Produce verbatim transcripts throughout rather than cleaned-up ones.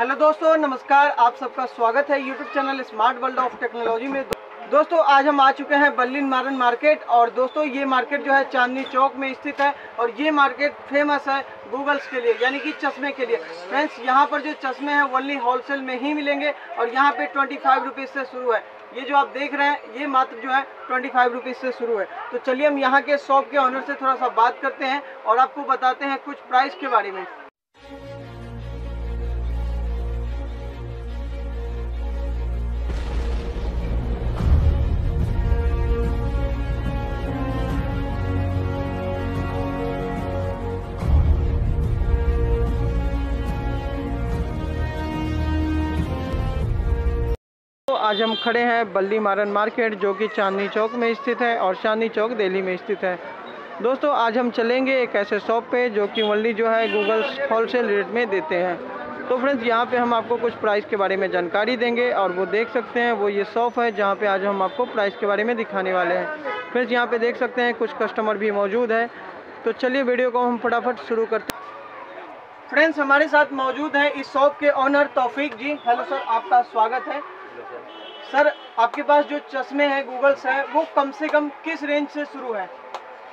Hello दोस्तों, नमस्कार। आप सबका स्वागत है YouTube channel smart world of technology में। दोस्तों आज हम आ चुके हैं बल्लीमरन मार्केट। और दोस्तों ये मार्केट जो है चांदनी चौक में स्थित है और ये मार्केट फेमस है गूगल्स के लिए, यानी कि चश्मे के लिए। फ्रेंड्स यहाँ पर जो चश्मे हैं ओनली होलसेल में ही मिलेंगे और यहाँ पे ट्वेंटी फाइव रुपीज़ से शुरू है। ये जो आप देख रहे हैं ये मात्र जो है ट्वेंटी फाइव रुपीज़ से शुरू है। तो चलिए हम यहाँ के शॉप के ऑनर से थोड़ा सा बात करते हैं और आपको बताते हैं कुछ प्राइस के बारे में। आज हम खड़े हैं बल्लीमारन मार्केट जो कि चांदनी चौक में स्थित है और चांदनी चौक दिल्ली में स्थित है। दोस्तों आज हम चलेंगे एक ऐसे शॉप पे जो कि ओनली जो है गूगल्स होलसेल रेट में देते हैं। तो फ्रेंड्स यहाँ पे हम आपको कुछ प्राइस के बारे में जानकारी देंगे और वो देख सकते हैं वो ये शॉप है जहाँ पे आज हम आपको प्राइस के बारे में दिखाने वाले हैं। फ्रेंड्स यहाँ पर देख सकते हैं कुछ कस्टमर भी मौजूद है। तो चलिए वीडियो को हम फटाफट शुरू करते हैं। फ्रेंड्स हमारे साथ मौजूद हैं इस शॉप के owner Taufiq ji. Hello sir, आपका स्वागत है। सर आपके पास जो चश्मे हैं गूगल्स है वो कम से कम किस रेंज से शुरू है?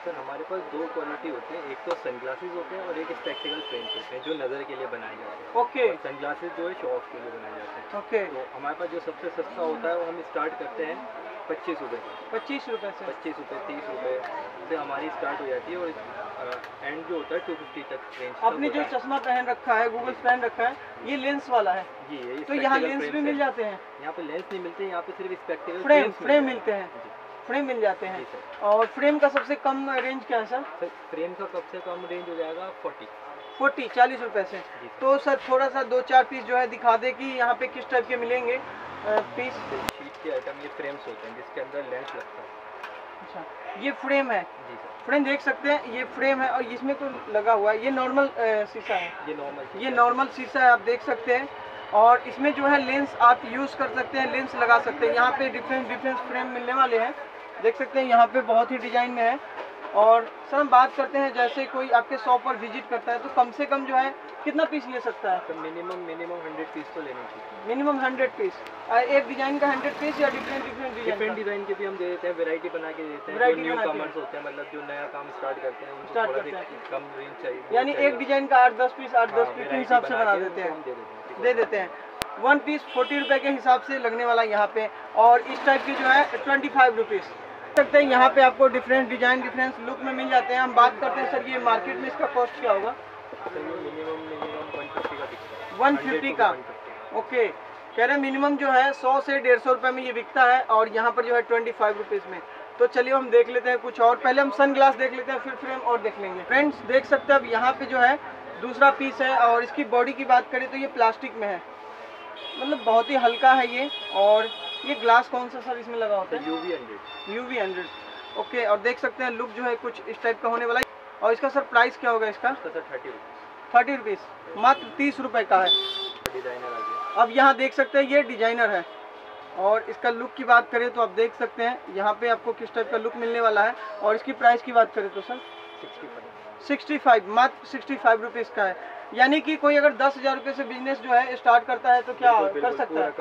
सर हमारे पास दो क्वालिटी होते हैं, एक तो सनग्लासेस होते हैं और एक स्पेक्टिकल फ्रेम्स होते हैं जो नज़र के लिए बनाए जाते हैं। ओके। सनग्लासेस जो है शो ऑफ के लिए बनाए जाते हैं। ओके। तो हमारे पास जो सबसे सस्ता होता है वो हम स्टार्ट करते हैं पच्चीस रुपये से पच्चीस रुपये से पच्चीस रुपये तीस रुपये से हमारी स्टार्ट हो जाती है और एंड जो होता है टू फिफ्टी तक रेंज। आपने जो चश्मा पहन रखा है गूगल्स पहन रखा है ये लेंस वाला है जी? तो यहाँ लेंस भी मिल जाते हैं? यहाँ पे लेंस नहीं मिलते, यहाँ पे सिर्फ स्पेक्टिकल फ्रेम फ्रेम मिलते हैं। फ्रेम मिल जाते हैं और फ्रेम का सबसे कम रेंज क्या है सर? सर फ्रेम का सबसे कम रेंज हो जाएगा फोर्टी फोर्टी चालीस रुपये से। तो सर थोड़ा सा दो चार पीस जो है दिखा दे कि यहाँ पे किस टाइप के मिलेंगे पीस। शीट के आइटम ये फ्रेम्स होते हैं जिसके अंदर लेंस लगता है। अच्छा ये फ्रेम है जी सर। फ्रेम देख सकते हैं ये फ्रेम है और इसमें तो लगा हुआ है, ये नॉर्मल शीशा है। ये नॉर्मल ये नॉर्मल शीशा है आप देख सकते हैं और इसमें जो है लेंस आप यूज़ कर सकते हैं, लेंस लगा सकते हैं। यहाँ पे डिफरेंट डिफरेंट फ्रेम मिलने वाले हैं, देख सकते हैं यहाँ पे बहुत ही डिजाइन में है। और सर हम बात करते हैं जैसे कोई आपके शॉप पर विजिट करता है तो कम से कम जो है कितना पीस ले सकता है? तो मिनिमम मिनिमम हंड्रेड पीस तो लेने चाहिए। मिनिमम हंड्रेड पीस, एक डिजाइन का हंड्रेड पीस या डिफरेंट डिफरेंट डिफरेंट डिजाइन के भी हम दे देते हैं, वैरायटी बना के देते हैं। न्यू कमर्स होते हैं मतलब जो नया काम स्टार्ट करते हैं उनको थोड़ा सा कम रेंज चाहिए, यानी एक डिजाइन का आठ दस पीस आठ दस पीस के हिसाब से बना देते हैं, दे देते हैं। वन पीस फोर्टी रुपये के हिसाब से लगने वाला यहाँ पे और इस टाइप के जो है ट्वेंटी फाइव रुपीज़ सकते हैं। यहाँ पे आपको डिफरेंट डिजाइन डिफरेंट लुक में मिल जाते हैं। हम बात करते हैं सर ये मार्केट में इसका कॉस्ट क्या होगा? वन फिफ्टी का। ओके, कह रहे हैं मिनिमम जो है सौ से डेढ़ सौ रुपये में ये बिकता है और यहाँ पर जो है ट्वेंटी फाइव रुपीज़ में। तो चलिए हम देख लेते हैं कुछ और, पहले हम सनग्लास देख लेते हैं फिर फ्रेम और देख लेंगे। फ्रेंड्स देख सकते हैं अब यहाँ पे जो है दूसरा पीस है और इसकी बॉडी की बात करें तो ये प्लास्टिक में है, मतलब बहुत ही हल्का है ये। और ये ग्लास कौन सा सर इसमें लगा होता है? You we hundred. ओके, और देख सकते हैं लुक जो है कुछ इस टाइप का होने वाला है। और इसका सर प्राइस क्या होगा इसका? Sir thirty rupees thirty rupees मात्र तीस रुपये का है। डिजाइनर आ गया, अब यहाँ देख सकते हैं ये डिजाइनर है। और इसका लुक की बात करें तो आप देख सकते हैं यहाँ पे आपको किस टाइप का लुक मिलने वाला है। और इसकी प्राइस की बात करें तो सर सिक्सटी फाइव मात्र सिक्सटी फाइव रुपीज़ का है। यानी कि कोई अगर दस हज़ार रुपये से बिजनेस जो है स्टार्ट करता है तो क्या कर सकता है?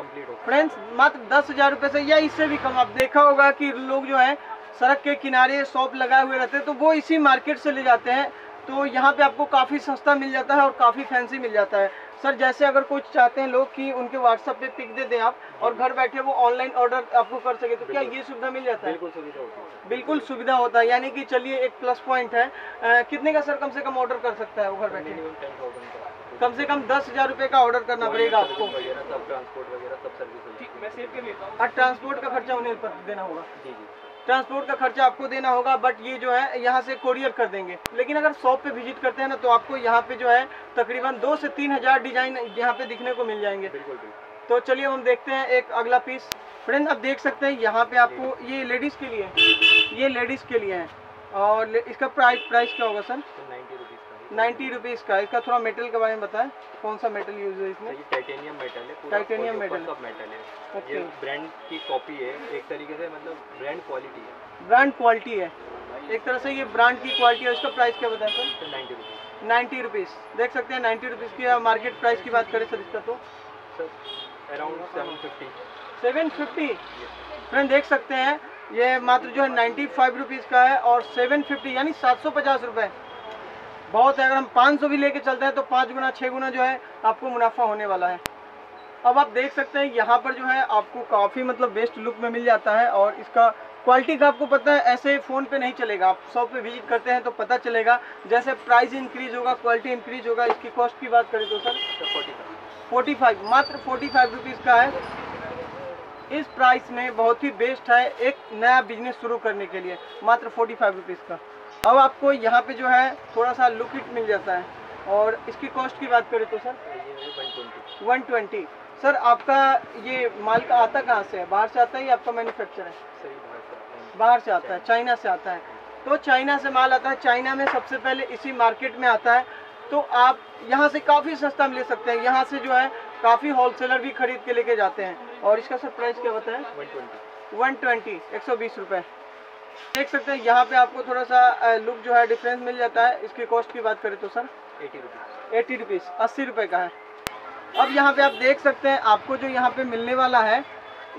फ्रेंड्स मात्र दस हज़ार रुपये से या इससे भी कम। आप देखा होगा कि लोग जो है सड़क के किनारे शॉप लगाए हुए रहते हैं तो वो इसी मार्केट से ले जाते हैं। तो यहाँ पे आपको काफ़ी सस्ता मिल जाता है और काफ़ी फैंसी मिल जाता है। सर जैसे अगर कुछ चाहते हैं लोग कि उनके व्हाट्सएप पे पिक दे दें आप और घर बैठे वो ऑनलाइन ऑर्डर आपको कर सके तो क्या ये सुविधा मिल जाता है? बिल्कुल सुविधा होती है, बिल्कुल सुविधा होता है, यानी कि चलिए एक प्लस पॉइंट है। आ, कितने का सर कम से कम ऑर्डर कर सकता है वो घर बैठे? कम से कम दस हज़ार रुपये का ऑर्डर करना पड़ेगा आपको। और ट्रांसपोर्ट का खर्चा उन्हें देना होगा? जी जी, ट्रांसपोर्ट का खर्चा आपको देना होगा बट ये जो है यहाँ से कोरियर कर देंगे। लेकिन अगर शॉप पे विजिट करते हैं ना तो आपको यहाँ पे जो है तकरीबन दो से तीन हज़ार डिजाइन यहाँ पे दिखने को मिल जाएंगे। बिल्कुल बिल्कुल। तो चलिए हम देखते हैं एक अगला पीस। फ्रेंड आप देख सकते हैं यहाँ पे आपको ये लेडीज़ के लिए ये लेडीज़ के लिए है और इसका प्राइस प्राइस क्या होगा सर? नाइन्टी रुपीज़ का। इसका थोड़ा मेटल के बारे में बताएं, कौन सा मेटल यूज है इसमें? ये टाइटेनियम मेटल है। टाइटेनियम मेटल का मेटल है, ये ब्रांड की कॉपी है एक तरीके से, मतलब ब्रांड क्वालिटी है ब्रांड क्वालिटी है एक तरह से ये ब्रांड की क्वालिटी है। इसका प्राइस क्या बताएं sir? Ninety rupees. Ninety rupees देख सकते हैं। नाइन्टी रुपीज़ की मार्केट प्राइस की बात करें सर इसका तो sir around seven fifty seven fifty. Friend देख सकते हैं ये मात्र जो है नाइन्टी फाइव रुपीज़ का है और सेवन फिफ्टी यानी सात सौ पचास रुपये बहुत है। अगर हम पाँच सौ भी लेके चलते हैं तो पाँच गुना छः गुना जो है आपको मुनाफा होने वाला है। अब आप देख सकते हैं यहाँ पर जो है आपको काफ़ी मतलब बेस्ट लुक में मिल जाता है और इसका क्वालिटी का आपको पता है, ऐसे फ़ोन पे नहीं चलेगा। आप शॉप पे विजिट करते हैं तो पता चलेगा, जैसे प्राइस इंक्रीज होगा क्वालिटी इंक्रीज होगा। इसकी कॉस्ट की बात करें तो सर फोर्टी फाइव मात्र फोर्टी फाइव रुपीज़ का है। इस प्राइस में बहुत ही बेस्ट है एक नया बिजनेस शुरू करने के लिए, मात्र फोर्टी फाइव रुपीज़ का। अब आपको यहाँ पर जो है थोड़ा सा लुक हिट मिल जाता है और इसकी कॉस्ट की बात करें तो सर वन ट्वेंटी। सर आपका ये माल का आता कहाँ से है, बाहर से आता है या आपका मैन्युफैक्चर है? बाहर से आता है, चाइना से आता है। तो चाइना से माल आता है, चाइना में सबसे पहले इसी मार्केट में आता है। तो आप यहाँ से काफ़ी सस्ता में ले सकते हैं, यहाँ से जो है काफ़ी होलसेलर भी खरीद के लेके जाते हैं। और इसका सर प्राइस क्या बताएं? वन ट्वेंटी, एक सौ बीस रुपये। देख सकते हैं यहाँ पे आपको थोड़ा सा लुक जो है डिफरेंस मिल जाता है। इसकी कॉस्ट की बात करें तो सर एटी रुपीज़ अस्सी रुपये का है। अब यहाँ पे आप देख सकते हैं आपको जो यहाँ पे मिलने वाला है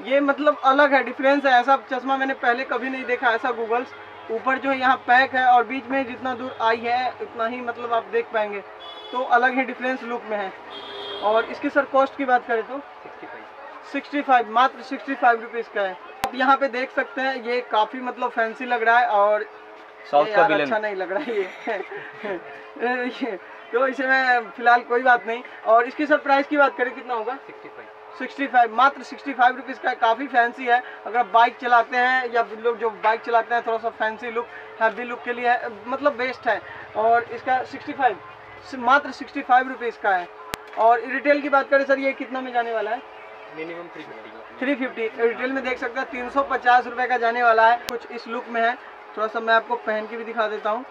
ये मतलब अलग है, डिफरेंस है। ऐसा चश्मा मैंने पहले कभी नहीं देखा, ऐसा गूगल्स। ऊपर जो है यहाँ पैक है और बीच में जितना दूर आई है उतना ही मतलब आप देख पाएंगे, तो अलग ही डिफरेंस लुक में है। और इसकी सर कॉस्ट की बात करें तो सिक्सटी फाइव, मात्र सिक्सटी फाइव रुपीज़ का है। आप यहाँ पे देख सकते हैं ये काफ़ी मतलब फैंसी लग रहा है और साउथ का विलेन अच्छा नहीं लग रहा है ये तो इसे मैं फिलहाल कोई बात नहीं। और इसकी सर प्राइस की बात करें कितना होगा? सिक्सटी फाइव, मात्र सिक्सटी फाइव रुपीज़ का। काफ़ी फैंसी है, अगर आप बाइक चलाते हैं या लोग जो बाइक चलाते हैं थोड़ा सा फैंसी लुक हैवी लुक के लिए है, मतलब बेस्ट है। और इसका सिक्सटी फाइव, मात्र सिक्सटी फाइव रुपीज़ का है। और रिटेल की बात करें सर ये कितना में जाने वाला है? Minimum three fifty. रिटेल में देख सकते हैं तीन सौ पचास रुपये का जाने वाला है। कुछ इस लुक में है, थोड़ा सा मैं आपको पहन के भी दिखा देता हूँ।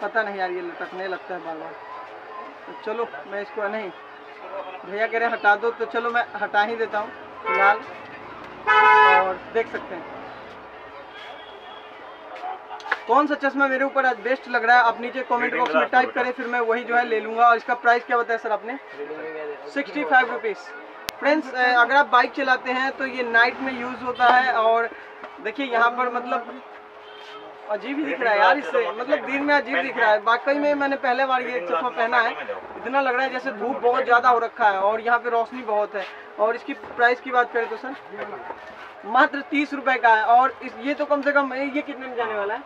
पता नहीं यार ये लटकने लगता है बार बार, तो चलो मैं इसको नहीं भैया कह रहे हटा दो तो चलो मैं हटा ही देता हूँ फिलहाल। और देख सकते हैं कौन सा चश्मा मेरे ऊपर आज बेस्ट लग रहा है, आप नीचे कमेंट बॉक्स में टाइप करें, फिर मैं वही जो है ले लूँगा। और इसका प्राइस क्या बताया सर आपने? Sixty five rupees. फ्रेंड्स अगर आप बाइक चलाते हैं तो ये नाइट में यूज़ होता है। और देखिए यहाँ पर मतलब अजीब ही दिख रहा है यार इससे, मतलब दिन में अजीब दिख रहा है। वाकई में मैंने पहले बार ये चश्मा पहना है, इतना लग रहा है जैसे धूप बहुत ज़्यादा हो रखा है और यहाँ पे रोशनी बहुत है। और इसकी प्राइस की बात करें तो सर मात्र तीस रुपये का है। और इस ये तो कम से कम ये कितने में जाने वाला है?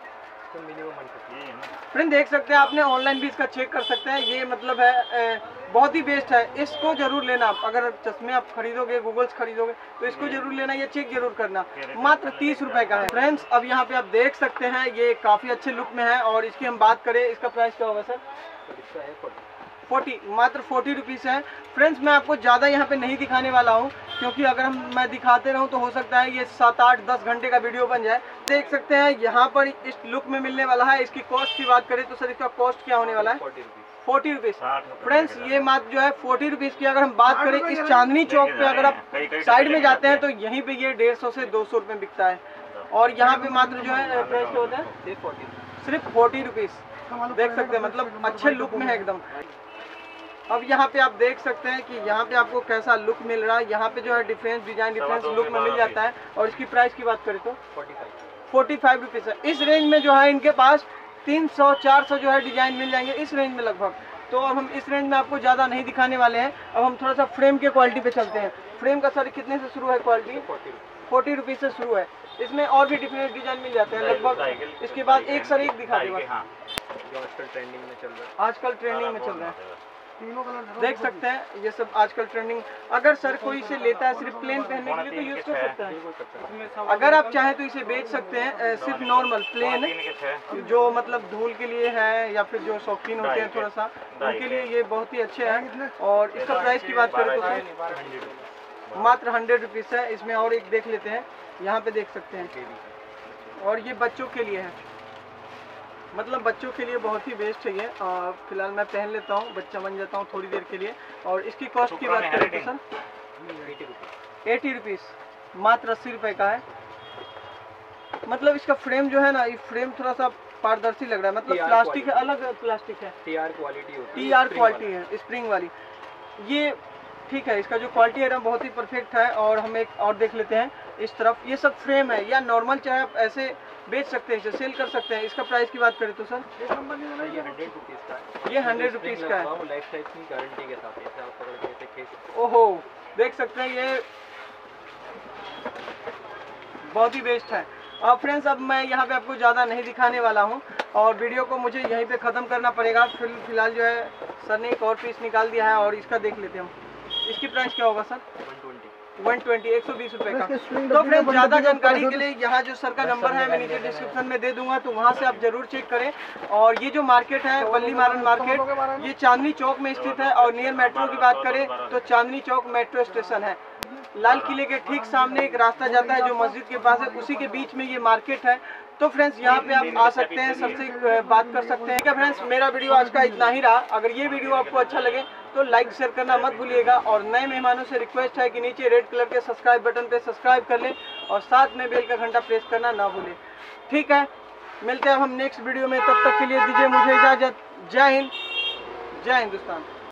फ्रेंड देख सकते हैं आपने ऑनलाइन भी इसका चेक कर सकते हैं। ये मतलब है बहुत ही बेस्ट है, इसको जरूर लेना आप। अगर चश्मे आप खरीदोगे गूगल्स खरीदोगे तो इसको जरूर लेना, ये चेक जरूर करना। मात्र तीस रुपए का है। फ्रेंड्स अब यहाँ पे आप देख सकते हैं ये काफ़ी अच्छे लुक में है। और इसकी हम बात करें इसका प्राइस क्या होगा सर? फोर्टी, मात्र फोर्टी रुपीज़ है। फ्रेंड्स मैं आपको ज़्यादा यहाँ पे नहीं दिखाने वाला हूँ क्योंकि अगर हम मैं दिखाते रहूँ तो हो सकता है ये सात आठ दस घंटे का वीडियो बन जाए। देख सकते हैं यहाँ पर इस लुक में मिलने वाला है। इसकी कॉस्ट की बात करें तो सर इसका कॉस्ट क्या होने वाला है? Forty rupees. फ्रेंड्स ये मात्र जो है फोर्टी रुपीज़ की अगर हम बात करें इस चांदनी चौक पे अगर आप साइड में जाते हैं तो यहीं पर ये डेढ़ सौ से दो सौ रुपये बिकता है। और यहाँ पे मात्र जो है प्राइस क्या होता है? सिर्फ फोर्टी रुपीज़। देख सकते हैं मतलब अच्छे लुक में है एकदम। अब यहाँ पे आप देख सकते हैं कि यहाँ पे आपको कैसा लुक मिल रहा है। यहाँ पे जो है डिफरेंस डिजाइन डिफरेंस लुक में मिल जाता है। और इसकी प्राइस की बात करें तो फोर्टी फाइव रुपीज़ है। इस रेंज में जो है इनके पास तीन सौ चार सौ जो है डिजाइन मिल जाएंगे इस रेंज में लगभग। तो अब हम इस रेंज में आपको ज़्यादा नहीं दिखाने वाले हैं। अब हम थोड़ा सा फ्रेम के क्वालिटी पे चलते हैं। फ्रेम का सर कितने से शुरू है क्वालिटी? फोर्टी रुपीज़ से शुरू है। इसमें और भी डिफरेंट डिजाइन मिल जाते हैं लगभग। इसके बाद एक सर एक दिखा देगा आजकल ट्रेंडिंग में चल रहा है, आजकल ट्रेंडिंग में चल रहा है देख सकते हैं। ये सब आजकल ट्रेंडिंग। अगर सर कोई इसे लेता है सिर्फ प्लेन पहनने के लिए तो यूज़ कर सकता है। अगर आप चाहें तो इसे बेच सकते हैं सिर्फ नॉर्मल प्लेन, जो मतलब धूल के लिए है या फिर जो शौकीन होते हैं थोड़ा सा उनके लिए ये बहुत ही अच्छे हैं। और इसका प्राइस की बात करें तो मात्र हंड्रेड रुपीज़ है। इसमें और एक देख लेते हैं, यहाँ पे देख सकते हैं। और ये बच्चों के लिए है, मतलब बच्चों के लिए बहुत ही बेस्ट है ये। फिलहाल मैं पहन लेता हूँ, बच्चा बन जाता हूँ थोड़ी देर के लिए। और इसकी कॉस्ट की बात करें तो सर एटी रुपीज़, मात्र अस्सी रुपये का है। मतलब इसका फ्रेम जो है ना, ये फ्रेम थोड़ा सा पारदर्शी लग रहा है, मतलब प्लास्टिक है, अलग प्लास्टिक है, टी आर क्वालिटी होती है, टी आर क्वालिटी है, स्प्रिंग वाली। ये ठीक है, इसका जो क्वालिटी है ना बहुत ही परफेक्ट है। और हम एक और देख लेते हैं इस तरफ। ये सब फ्रेम है या नॉर्मल चाहे आप ऐसे बेच सकते हैं, सेल कर सकते हैं। इसका प्राइस की बात करें तो सर ये हंड्रेड रुपीज़ का है, ये हंड्रेड रुपीज़ का है, लाइफ टाइम की गारंटी के साथ ऐसे आप पकड़ के खींच। ओहो, देख सकते हैं, ये बहुत ही बेस्ट है। और फ्रेंड्स, अब मैं यहाँ पे आपको ज़्यादा नहीं दिखाने वाला हूँ और वीडियो को मुझे यहीं पे ख़त्म करना पड़ेगा। फिल फिलहाल जो है सर ने एक और पीस निकाल दिया है और इसका देख लेते हैं हम। इसकी प्राइस क्या होगा सर? वन ट्वेंटी, एक सौ बीस रुपये का। तो फ्रेंड्स, ज़्यादा जानकारी के लिए यहाँ जो सर का नंबर है मैं नीचे डिस्क्रिप्शन में दे दूंगा, तो वहाँ से आप ज़रूर चेक करें। और ये जो मार्केट है बल्लीमरण मार्केट, ये चांदनी चौक में स्थित है। और नियर मेट्रो की बात करें तो चांदनी चौक मेट्रो स्टेशन है, लाल किले के ठीक सामने एक रास्ता जाता है जो मस्जिद के पास है, उसी के बीच में ये मार्केट है। तो फ्रेंड्स, यहाँ पे आप आ सकते हैं, सबसे बात कर सकते हैं। ठीक है फ्रेंड्स, मेरा वीडियो आज का इतना ही रहा। अगर ये वीडियो आपको अच्छा लगे तो लाइक शेयर करना मत भूलिएगा। और नए मेहमानों से रिक्वेस्ट है कि नीचे रेड कलर के सब्सक्राइब बटन पे सब्सक्राइब कर लें और साथ में बेल का घंटा प्रेस करना ना भूलें। ठीक है, मिलते हैं हम नेक्स्ट वीडियो में, तब तक के लिए दीजिए मुझे इजाज़त। जय हिंद, जय हिंदुस्तान।